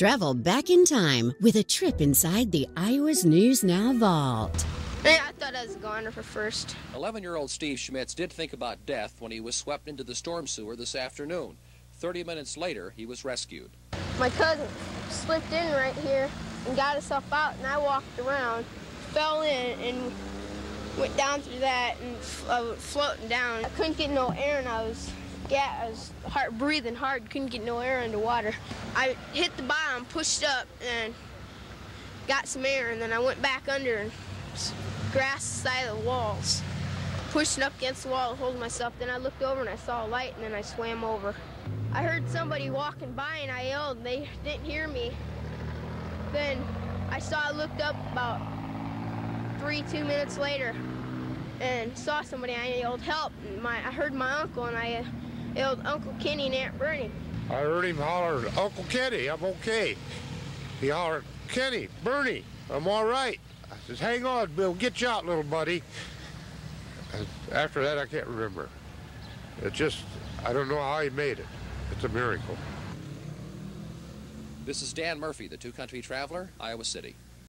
Travel back in time with a trip inside the Iowa's News Now vault. Yeah, I thought I was a goner for first. 11-year-old Steve Schmitz did think about death when he was swept into the storm sewer this afternoon. 30 minutes later, he was rescued. My cousin slipped in right here and got himself out, and I walked around, fell in, and went down through that, and I was floating down. I couldn't get no air, and I was breathing hard, couldn't get no air underwater. I hit the bottom, pushed up, and got some air, and then I went back under and grasped the side of the walls, pushing up against the wall, holding myself. Then I looked over and I saw a light, and then I swam over. I heard somebody walking by, and I yelled, and they didn't hear me. Then I looked up about 2 minutes later and saw somebody. I yelled, help. And I heard my uncle, and I yelled, Uncle Kenny and Aunt Bernie. I heard him holler, Uncle Kenny, I'm okay. He hollered, Kenny, Bernie, I'm all right. I said, hang on, we'll get you out, little buddy. And after that, I can't remember. It just, I don't know how he made it. It's a miracle. This is Dan Murphy, the two-country traveler, Iowa City.